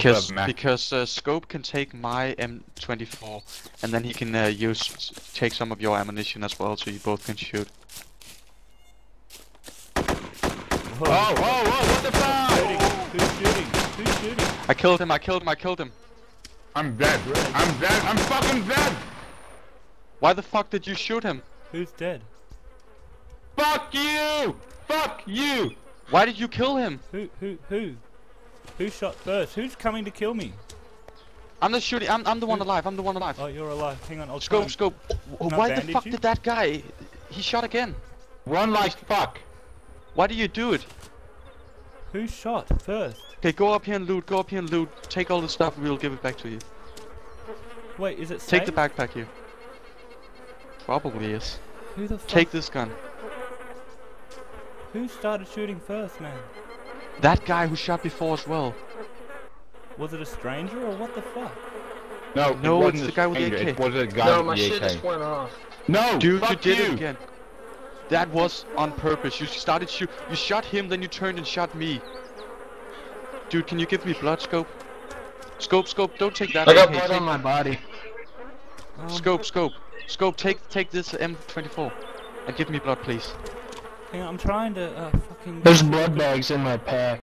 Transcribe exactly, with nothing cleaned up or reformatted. because because uh, Scope can take my M twenty-four, and then he can uh, use take some of your ammunition as well, so you both can shoot. Whoa, whoa, whoa, what the fuck? Who's shooting? Who's shooting? I killed him, I killed him, I killed him. I'm dead, I'm dead, I'm fucking dead! Why the fuck did you shoot him? Who's dead? Fuck you! Fuck you! Why did you kill him? Who, who, who? Who shot first? Who's coming to kill me? I'm the shooting, I'm, I'm the who? one alive, I'm the one alive. Oh, you're alive, hang on, I'll Scope, try Scope. And... Why the fuck you? did that guy? He shot again. Run like fuck. Why do you do it? Who shot first? Okay, go up here and loot, go up here and loot. Take all the stuff and we'll give it back to you. Wait, is it safe? Take the backpack here. Probably is. Who the fuck? Take this gun. Who started shooting first, man? That guy who shot before as well. Was it a stranger or what the fuck? No, no, it it's the guy with the A K. It was a guy no, with my the shit AK. just went off. No, dude, fuck you did you. it again. That was on purpose. You started shoot. You shot him, then you turned and shot me. Dude, can you give me blood, Scope? Scope, Scope, don't take that. I got blood on my body. Um, scope, Scope, Scope, take take this M twenty-four and give me blood, please. Hang on, I'm trying to uh, fucking. There's blood bags in my pack.